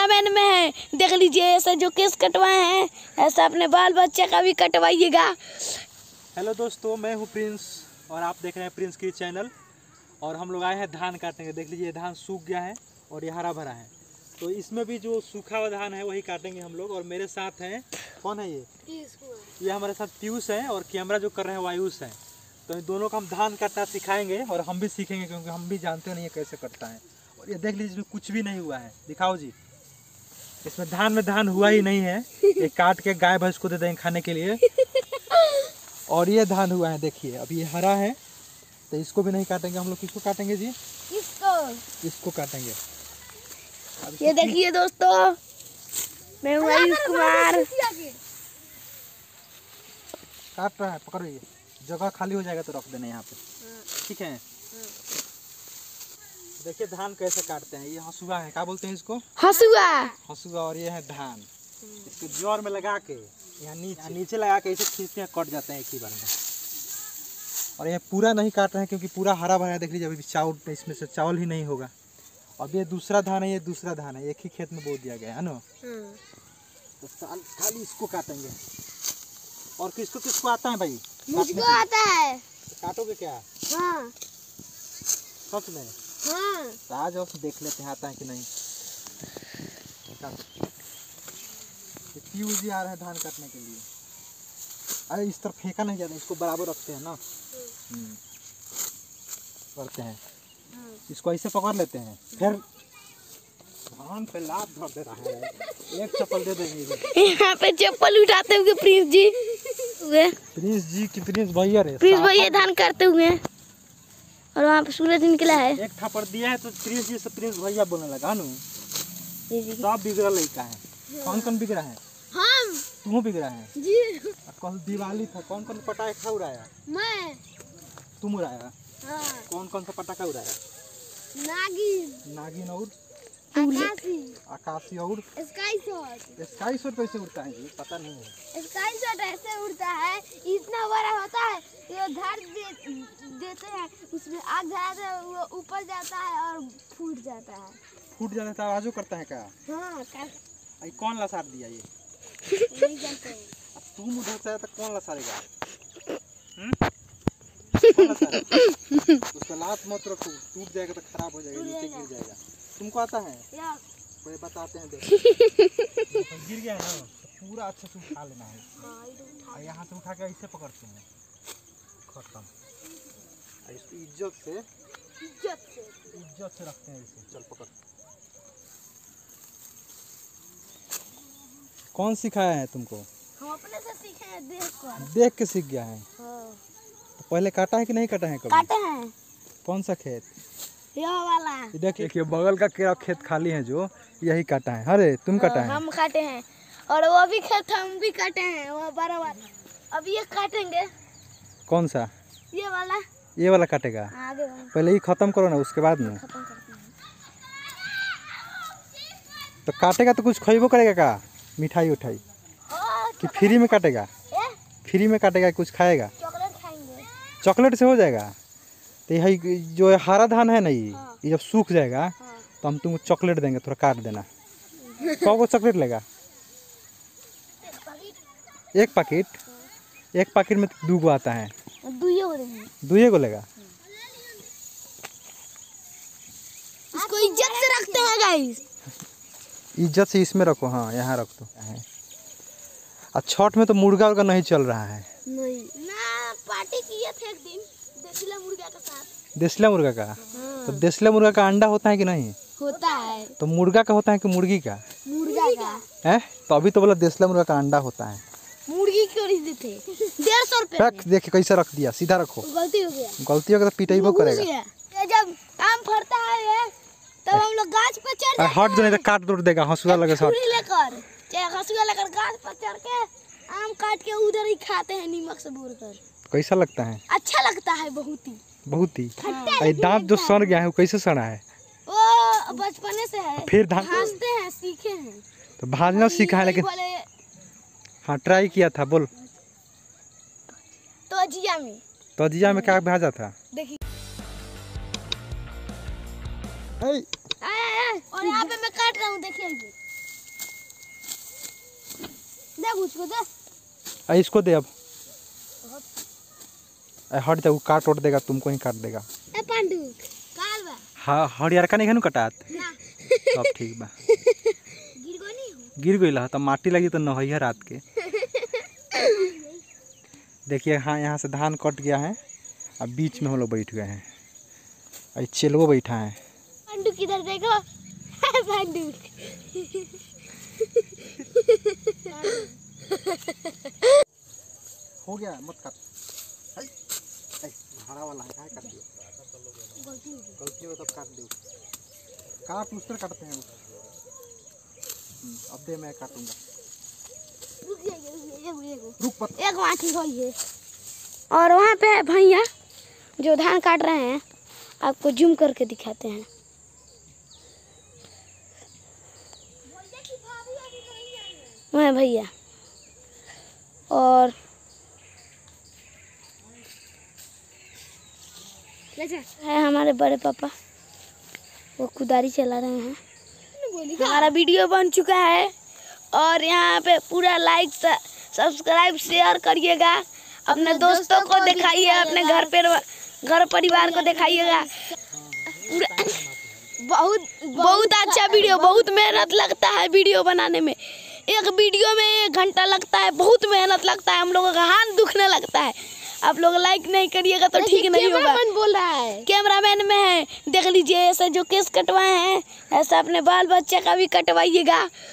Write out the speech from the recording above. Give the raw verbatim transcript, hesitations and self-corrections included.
Cameraman में है, देख लीजिए ऐसा जो केस कटवाए हैं, ऐसा अपने बाल बच्चे का भी कटवाइएगा। हेलो दोस्तों, मैं हूँ प्रिंस और आप देख रहे हैं प्रिंस की चैनल। और हम लोग आए हैं धान काटने के। देख लीजिए धान सूख गया है और ये हरा भरा है, तो इसमें भी जो सूखा हुआ धान है वही काटेंगे हम लोग। और मेरे साथ हैं, कौन है ये? ये हमारे साथ पीयूष है और कैमरा जो कर रहे हैं आयुष है। तो इन दोनों को हम धान काटना सिखाएंगे और हम भी सीखेंगे, क्योंकि हम भी जानते नहीं है कैसे कटता है। और ये देख लीजिए इसमें कुछ भी नहीं हुआ है, दिखाओ जी। इसमें धान में धान हुआ ही नहीं है, ये काट के गाय भैंस को दे देंगे खाने के लिए। और ये धान हुआ है, देखिए अब ये हरा है तो इसको भी नहीं काटेंगे हम लोग। किसको काटेंगे जी? इसको इसको काटेंगे। अब ये देखिए दोस्तों, मैं हूँ आयुष कुमार। काट रहा है, पकड़ो, ये जगह खाली हो जाएगा तो रख देना यहाँ पे, ठीक है। देखिए धान कैसे काटते हैं। ये हसुआ है, क्या बोलते हैं इसको? हसुआ। हसुआ। और ये है धान, इसको जोर में लगा के यहाँ नीचे नीचे लगा के इसे खींचते हैं, कट जाते हैं एक ही बार में। और ये पूरा नहीं काट रहे हैं क्योंकि पूरा हरा भरा है। देख लीजिए अभी चावल, इसमें से चावल ही नहीं होगा। अब ये दूसरा धान है, ये दूसरा धान है, एक ही खेत में बो दिया गया है ना। तो खाली इसको काटेंगे। और किसको किसको आता है भाई? मुझको आता है। काटोगे क्या? हाँ। सच में? हाँ। तो आज और देख लेते हैं आता है कि नहीं। पीयूष जी आ रहे हैं धान काटने के लिए। अरे इस तरफ फेंका नहीं जाता, इसको बराबर रखते हैं ना। हम्म, करते हैं। इसको ऐसे पकड़ लेते हैं, फिर धान पे लात धर दे रहा है, एक चप्पल दे देंगे। यहाँ पे चप्पल उठाते हुए प्रिंस जी प्रिंस जी की प्रिंस भैया है। प्रिंस भैया धान करते हुए और वहाँ पे सूरज निकला है। एक थप्पड़ दिया है तो प्रिंस जी से प्रिंस भैया बोलने लगा। नू सब बिगड़ा लड़का है। कौन कौन बिगड़ा है? हम। तुम बिगड़ा है जी। कल दिवाली था, कौन कौन पटाखा उड़ाया? मैं। तुम उड़ाया? हाँ। कौन कौन सा पटाखा उड़ाया? नागिन नागिन और आकाशी आकाशी और स्काई शॉट। स्काई शॉट कैसे उड़ता है? पता नहीं है। स्काई शॉट ऐसे उड़ता है, इतना बड़ा होता है, ये धर दे, देते हैं, उसमें आग जाता है, वो ऊपर जाता है और फूट जाता है। फूट जाता है तो आवाज़ करता है क्या? हाँ। अरे कौन लसार दिया ये? नहीं जानते। अब तुम उधर से तो कौन लसारेगा? उसका लात मत रखो, टूट जाएगा तो खराब हो जाएगा, नीचे गिर जाएगा। तुमको आता है? कोई बताते हैं। देखो गिर गया है ना, पूरा अच्छे से उठा लेना है। और यहाँ से उठा के ऐसे पकड़ते हैं, खत्म। और इसको इज्जत से इज्जत से इज्जत से रखते हैं इसे। चल पकड़। कौन सिखाया है तुमको? हम अपने से सीखे हैं, देख कर। देख के सीख गया है। तो पहले काटा है कि नहीं काटा है कभी? काटा है। कौन सा खेत? ये वाला। देखिए बगल का केरा खेत खाली है, जो यही काटा है। अरे तुम काटा है? हम काटे हैं। और वो भी खेत हम भी काटे हैं, वो बड़ा वाला। अब ये काटेंगे। कौन सा? ये वाला। ये वाला काटेगा? आगे वाला। पहले ये खत्म करो ना, उसके बाद में। तो काटेगा तो कुछ खरीबो करेगा क्या? मिठाई उठाई कि फ्री में काटेगा? फ्री में काटेगा, कुछ खाएगा? चॉकलेट से हो जाएगा। तो यही जो हरा धान है ना, ये जब सूख जाएगा तो हम तुमको चॉकलेट देंगे, थोड़ा काट देना। कौ को चॉकलेट लेगा? एक पैकेट। एक पैकेट में दो गो आता है, दुए गो लेगा। इसको इज्जत से रखते हैं गाइस, इज्जत से इसमें रखो। हाँ यहाँ रख दो। और छठ में तो मुर्गा उर्गा नहीं चल रहा है? नहीं ना, पार्टी किए थे एक दिन देसला मुर्गा का साथ। देसला मुर्गा का? हाँ। तो देसला मुर्गा का अंडा होता है कि नहीं होता है? तो मुर्गा का होता है कि मुर्गी का? मुर्गा का है। तो अभी तो बोला देसला मुर्गा का अंडा होता है, मुर्गी क्यों नहीं देते? डेढ़ सौ रुपये। रख, देखिए कैसे रख दिया, सीधा रखो। गलती हो गया। गलती हो गया तो पिटाई वो करेगा। जब आम फरता है तब हम लोग गाछ पर चढ़ हट जाने तक काट दूर देगा हंसुआ लेकर। हंसुआ लेकर गाछ पर चढ़ के आम काट के उधर ही खाते हैं, नीमक से भूर कर। कैसा लगता है? अच्छा लगता है, बहुत ही बहुत ही। हाँ। दांत जो सड़ गया है वो कैसे सड़ा है? वो बचपने से है। फिर भाजते हैं, सीखे हैं। तो भाजना सीखा है लेकिन। हाँ ट्राई किया था। बोल तो जिया में तो जिया में क्या भाजा था? देखिए और यहाँ पे मैं काट रहा हूँ, देखिए। मुझको दे, इसको दे अब। हट जाओ, काट उठ देगा, तुमको ही काट देगा। हाँ हरियर का नहीं कटात सब ठीक बा। गिर गई ला तो माटी लगी तो नहैया रात के। देखिए हाँ यहाँ से धान कट गया है, अब बीच में हम लोग बैठ गए हैं। अरे चेलवो बैठा है। पंडू किधर देखो, पंडू। हो गया मत काट। हरा वाला है, काट दियो। गलती हो तब काट दियो। काट दूसरे काटते हैं अब। दे मैं काटूंगा। रुक एक माटी हो ये। और वहाँ पे भैया जो धान काट रहे हैं, आपको जूम करके दिखाते हैं। वहाँ भैया और है हमारे बड़े पापा, वो कुदारी चला रहे हैं। हमारा वीडियो बन चुका है और यहाँ पे पूरा लाइक सब्सक्राइब शेयर करिएगा। अपने दोस्तों को दिखाइए, अपने घर पे घर परिवार को दिखाइएगा। बहुत बहुत अच्छा वीडियो, बहुत मेहनत लगता है वीडियो बनाने में। एक वीडियो में एक घंटा लगता है, बहुत मेहनत लगता है, हम लोगों का हाथ दुखने लगता है। आप लोग लाइक नहीं करिएगा तो ठीक नहीं होगा। बोल रहा है कैमरामैन में है, देख लीजिए। ऐसा जो केस कटवाए हैं, ऐसा अपने बाल बच्चे का भी कटवाइएगा।